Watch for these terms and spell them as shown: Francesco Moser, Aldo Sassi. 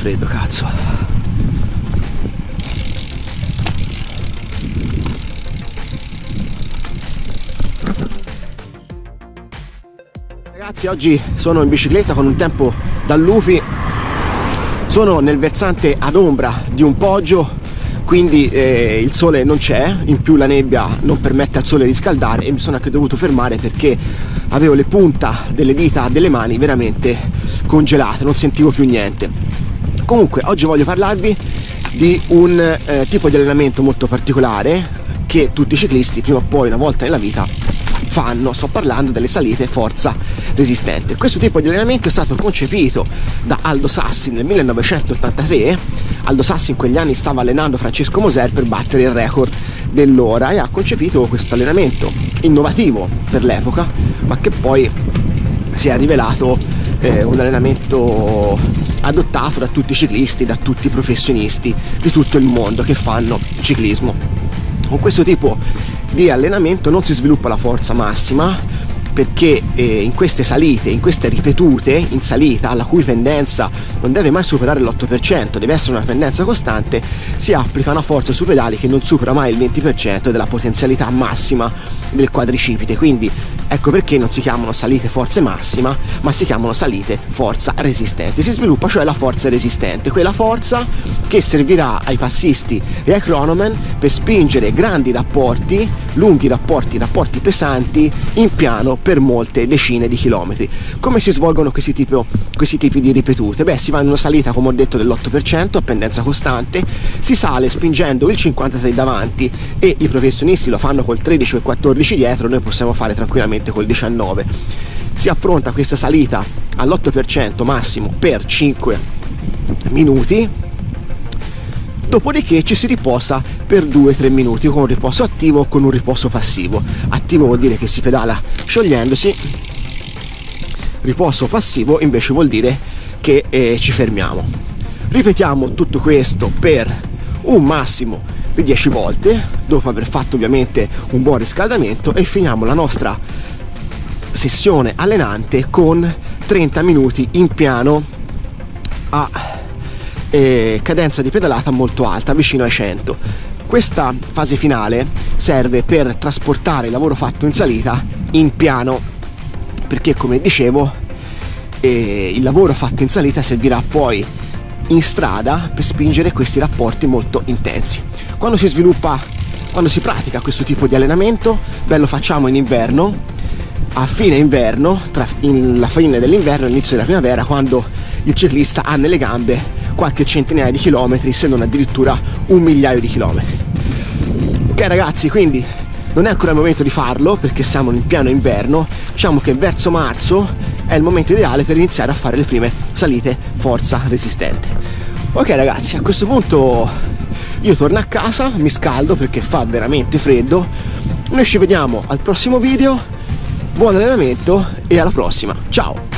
freddo, cazzo. Ragazzi, oggi sono in bicicletta con un tempo da lupi. Sono nel versante ad ombra di un poggio, quindi il sole non c'è, in più la nebbia non permette al sole di scaldare, e mi sono anche dovuto fermare perché avevo le punta delle dita delle mani veramente congelate, non sentivo più niente. Comunque oggi voglio parlarvi di un tipo di allenamento molto particolare che tutti i ciclisti prima o poi una volta nella vita fanno. Sto parlando delle salite forza resistente. Questo tipo di allenamento è stato concepito da Aldo Sassi nel 1983. Aldo Sassi in quegli anni stava allenando Francesco Moser per battere il record dell'ora e ha concepito questo allenamento innovativo per l'epoca, ma che poi si è rivelato un allenamento adottato da tutti i ciclisti, da tutti i professionisti di tutto il mondo che fanno ciclismo. Con questo tipo di allenamento non si sviluppa la forza massima, perché in queste salite, in queste ripetute in salita, alla cui pendenza non deve mai superare l'8%, deve essere una pendenza costante, si applica una forza sui pedali che non supera mai il 20% della potenzialità massima del quadricipite. Quindi ecco perché non si chiamano salite forza massima, ma si chiamano salite forza resistente. Si sviluppa cioè la forza resistente, quella forza che servirà ai passisti e ai cronoman per spingere grandi rapporti, lunghi rapporti, rapporti pesanti in piano per molte decine di chilometri. Come si svolgono questi tipi di ripetute? Beh, si va in una salita, come ho detto, dell'8% a pendenza costante, si sale spingendo il 56 davanti, e i professionisti lo fanno col 13 o il 14 dietro, noi possiamo fare tranquillamente col 19. Si affronta questa salita all'8% massimo per 5 minuti, dopodiché ci si riposa per 2-3 minuti con un riposo attivo o con un riposo passivo. Attivo vuol dire che si pedala sciogliendosi, riposo passivo invece vuol dire che ci fermiamo. Ripetiamo tutto questo per un massimo di 10 volte, dopo aver fatto ovviamente un buon riscaldamento, e finiamo la nostra sessione allenante con 30 minuti in piano a cadenza di pedalata molto alta, vicino ai 100. Questa fase finale serve per trasportare il lavoro fatto in salita in piano, perché come dicevo il lavoro fatto in salita servirà poi in strada per spingere questi rapporti molto intensi. Quando si pratica questo tipo di allenamento, beh, lo facciamo in inverno, a fine inverno, tra la fine dell'inverno e l'inizio della primavera, quando il ciclista ha nelle gambe qualche centinaia di chilometri, se non addirittura un migliaio di chilometri. Ok ragazzi, quindi non è ancora il momento di farlo perché siamo in pieno inverno, diciamo che verso marzo è il momento ideale per iniziare a fare le prime salite forza resistente. Ok ragazzi, a questo punto io torno a casa, mi scaldo perché fa veramente freddo. Noi ci vediamo al prossimo video, buon allenamento e alla prossima, ciao!